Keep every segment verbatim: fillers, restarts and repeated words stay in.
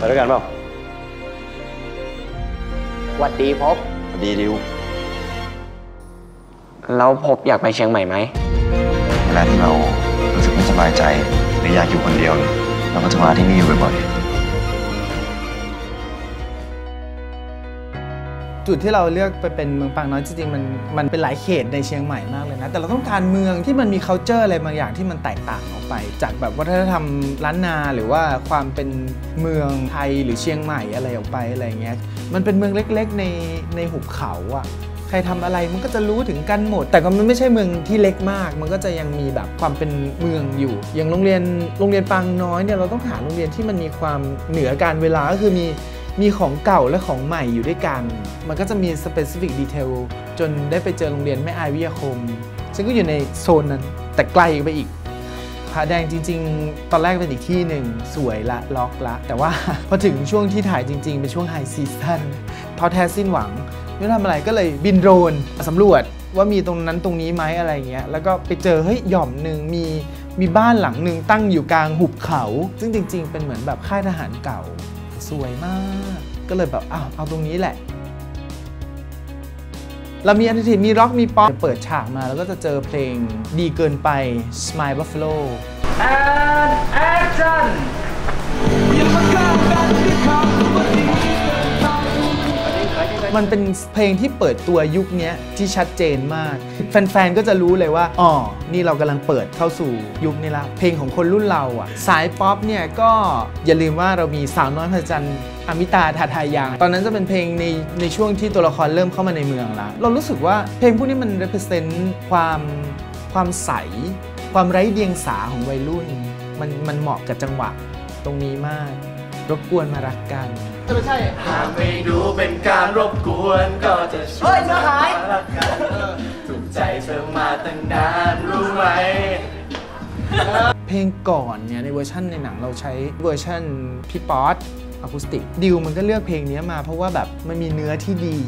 ไปด้วยกันเปล่าหวัดดีพบหวัดดีดิวแล้วพบอยากไปเชียงใหม่ไหมเวลาที่เรารู้สึกไม่สบายใจหรืออยากอยู่คนเดียวเราก็จะมาที่นี่อยู่บ่อยๆจุดที่เราเลือกไปเป็นเมืองปางน้อยจริงๆมันมันเป็นหลายเขตในเชียงใหม่มากเลยนะแต่เราต้องการเมืองที่มันมี คัลเจอร์ อะไรบางอย่างที่มันแตกต่างออกไปจากแบบวัฒนธรรมล้านนาหรือว่าความเป็นเมืองไทยหรือเชียงใหม่อะไรออกไปอะไรเงี้ยมันเป็นเมืองเล็กๆในในหุบเขาอ่ะใครทำอะไรมันก็จะรู้ถึงกันหมดแต่ก็มันไม่ใช่เมืองที่เล็กมากมันก็จะยังมีแบบความเป็นเมืองอยู่อย่างโรงเรียนโรงเรียนปางน้อยเนี่ยเราต้องหาโรงเรียนที่มันมีความเหนือการเวลาก็คือมีมีของเก่าและของใหม่อยู่ด้วยกันมันก็จะมี สเปซิฟิก ดีเทล จนได้ไปเจอโรงเรียนแม่อายวิทยาคมซึ่งก็อยู่ในโซนนั้นแต่ไกลไปอีกผาแดงจริงๆตอนแรกเป็นอีกที่หนึ่งสวยละล็อกละแต่ว่าพอถึงช่วงที่ถ่ายจริงๆเป็นช่วงไฮซีซั่นท้อแท้สิ้นหวังไม่ทำอะไรก็เลยบินโดรนสำรวจว่ามีตรงนั้นตรงนี้ไหมอะไรเงี้ยแล้วก็ไปเจอเฮ้ยหย่อมหนึ่งมีมีบ้านหลังหนึ่งตั้งอยู่กลางหุบเขาซึ่งจริงๆเป็นเหมือนแบบค่ายทหารเก่าสวยมากก็เลยแบบอ้าวเอาตรงนี้แหละเรามีอันทิมีร็อกมีป๊อปเปิดฉากมาแล้วก็จะเจอเพลงดีเกินไป Smile Buffalo and actionมันเป็นเพลงที่เปิดตัวยุคนี้ที่ชัดเจนมากแฟนๆก็จะรู้เลยว่าอ๋อนี่เรากำลังเปิดเข้าสู่ยุคนี้ละเพลงของคนรุ่นเราอ่ะสายป๊อปเนี่ยก็อย่าลืมว่าเรามีสาวน้อยพระจันทร์อมิตาทาทายางตอนนั้นจะเป็นเพลงในในช่วงที่ตัวละครเริ่มเข้ามาในเมืองละเรารู้สึกว่าเพลงพวกนี้มัน represent ความความใสความไร้เดียงสาของวัยรุ่นมันมันเหมาะกับจังหวะตรงนี้มากรบกวนมารักกันไม่ใช่หากไม่ดูเป็นการรบกวนก็จะช่วยมารักกันถูกใจเธอมาตั้งนานรู้ไหมเพลงก่อนเนี่ยในเวอร์ชันในหนังเราใช้เวอร์ชันพี่ป๊อตอะคูสติกดิวมันก็เลือกเพลงนี้มาเพราะว่าแบบมันมีเนื้อที่ดี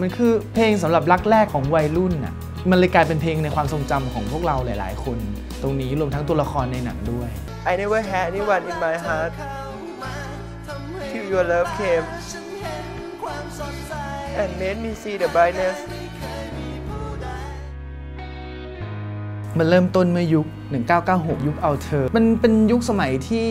มันคือเพลงสำหรับรักแรกของวัยรุ่นน่ะมันเลยกลายเป็นเพลงในความทรงจำของพวกเราหลายๆคนตรงนี้รวมทั้งตัวละครในหนังด้วย I never had anyone in my heart till your love came and made me see the brightness มันเริ่มต้นเมื่อยุคหนึ่งเก้าเก้าหกยุคเอาเธอมันเป็นยุคสมัยที่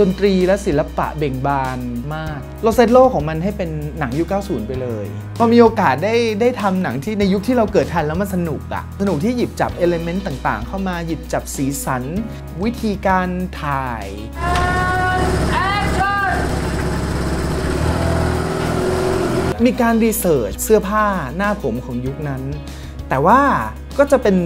ดนตรีและศิลปะเบ่งบานมากเราเซตโลกของมันให้เป็นหนังยุคเก้าสิบไปเลยพอมีโอกาสได้ได้ทำหนังที่ในยุคที่เราเกิดทันแล้วมันสนุกอะสนุกที่หยิบจับเอลิเมนต์ต่างๆเข้ามาหยิบจับสีสันวิธีการถ่ายมีการรีเสิร์ชเสื้อผ้าหน้าผมของยุคนั้นแต่ว่าก็จะเป็น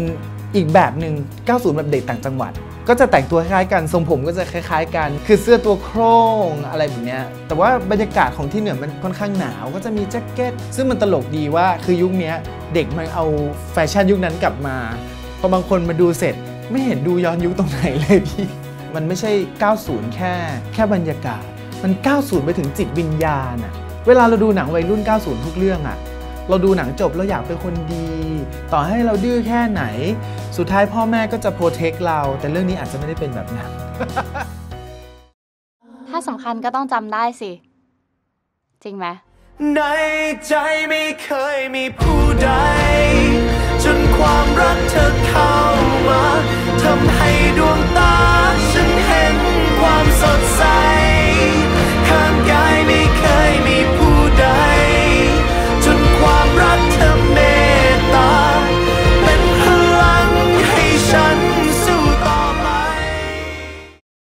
อีกแบบหนึ่งเก้าสิบแบบเด็กต่างจังหวัดก็จะแต่งตัวคล้ายกันทรงผมก็จะคล้ายๆกันคือเสื้อตัวโครงอะไรแบบนี้แต่ว่าบรรยากาศของที่เหนือมันค่อนข้างหนาวก็จะมีแจ็คเก็ตซึ่งมันตลกดีว่าคือยุคนี้เด็กมันเอาแฟชั่นยุคนั้นกลับมาพอบางคนมาดูเสร็จไม่เห็นดูย้อนยุคตรงไหนเลยพี่มันไม่ใช่เก้าสิบแค่แค่บรรยากาศมันเก้าสิบไปถึงจิตวิญญาณอะเวลาเราดูหนังวัยรุ่นเก้าสิบทุกเรื่องอะเราดูหนังจบเราอยากเป็นคนดีต่อให้เราดื้อแค่ไหนสุดท้ายพ่อแม่ก็จะโปรเทคเราแต่เรื่องนี้อาจจะไม่ได้เป็นแบบนั้นถ้าสำคัญก็ต้องจำได้สิจริงไหมในใจไม่เคยมีผู้ใดจนความรักเธอเข้ามาทำให้ดวง